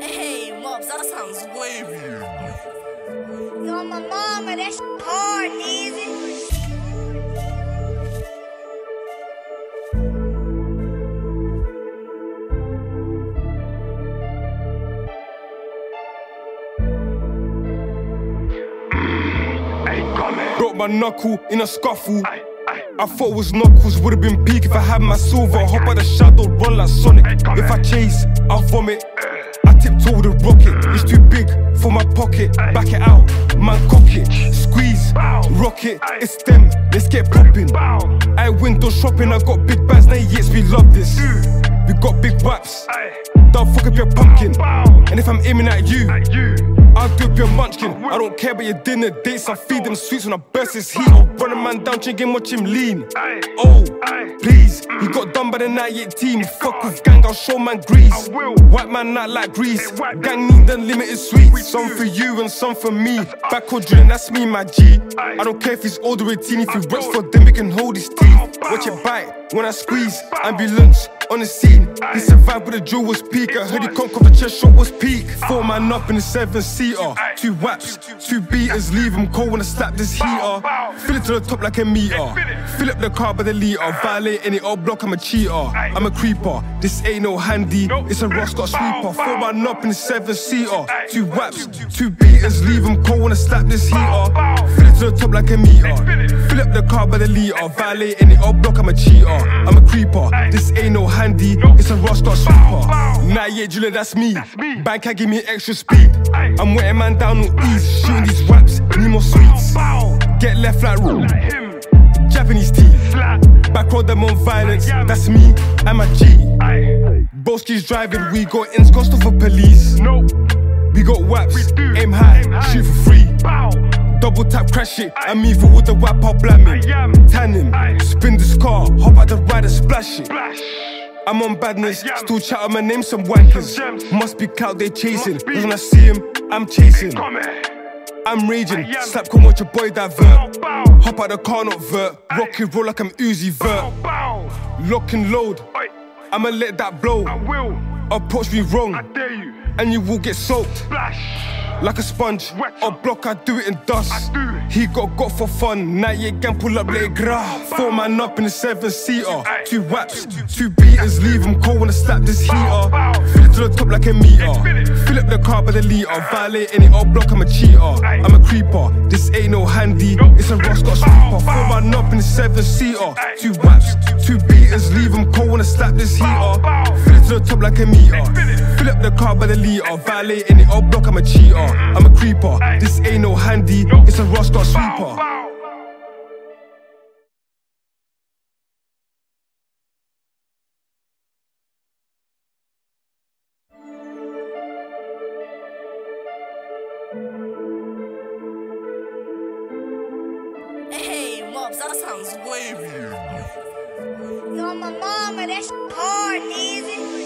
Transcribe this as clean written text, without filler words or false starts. Hey, Mobs, that sounds wavy. Yo, my mama, that shit hard, easy. Broke my knuckle in a scuffle. I thought it was knuckles, would've been peak if I had my silver. Hop out the shadow, run like Sonic. If I chase, I'll vomit. I tiptoe with a rocket, it's too big for my pocket. Back it out, man cock it. Squeeze, rocket, it's them, let's get poppin'. I window shopping, I got big bags, 98s, we love this. We got big whaps, they'll fuck up your pumpkin. And if I'm aiming at you, I'll do your munchkin. I don't care about your dinner dates. I feed them sweets when I burst his heat. I'll run a man down, check him, watch him lean. Oh, please, he got done by the 98 team. Fuck with gang, I'll show man grease. White man not like grease. Gang need unlimited sweets. Some for you and some for me. Backhoe drilling, that's me, my G. I don't care if he's older or 18. If he reps for them, he can hold his teeth. Watch it bite when I squeeze. Ambulance on the scene. He survived with a drill was peak. I heard he can't cover the chest shot was peak. Four man up in the 7-seater. Two whaps, two beaters. Leave him cold when I slap this heater. Fill it to the top like a meter. Fill up the car by the liter. Violate any old block, I'm a cheater. I'm a creeper. This ain't no handy. It's a Roscoe sweeper. Four man up in the 7-seater. Two whaps, two beaters. Leave him cold when I slap this heater. Fill it to the top like a meter. Fill up the car by the liter. Violate any old block, I'm a cheater. I'm a creeper. This ain't no handy. It's a Roscoe sweeper. 98 Julia, that's me. Bank can give me extra speed. I'm wetting man down on ease. Shooting these raps, need more sweets. Get left like room. Japanese tea. Back road them on violence. That's me, I'm a G. Broski's driving, we got ins, got stuff for police. We got whaps, aim high, shoot for free. Double tap, crash it, I'm evil with the whap, I'll blam him. Tan him, spin this car, hop out the ride and splash it. I'm on badness, still chatting my name, some wankers. Must be clout they chasing, cause when I see him, I'm chasing. I'm raging, slap come watch your boy divert. Hop out the car, not vert, rock and roll like I'm Uzi Vert. Lock and load, I'ma let that blow. Approach me wrong, and you will get soaked. Like a sponge, or block, I do it in dust. He got for fun, 98 gang pull up, let it grah. Four man up in the 7-seater. Two whaps, two beaters, leave him cold when I slap this heater. Fill it to the top like a meter. Fill up the car by the liter. Violate any old block, I'm a cheater. I'm a creeper, this ain't no handy. It's a Roscoe sweeper. Four man up in the 7-seater. Two whaps, two beaters, leave him cold when I slap this heater. Fill it to the top like a meter. Fill up the car by the liter. Violate any old block, I'm a cheater. I'm a creeper, this ain't no handy, it's a Roscoe sweeper. Hey, Mobs, that sounds wavy. Yo, my mama, that shit hard, easy.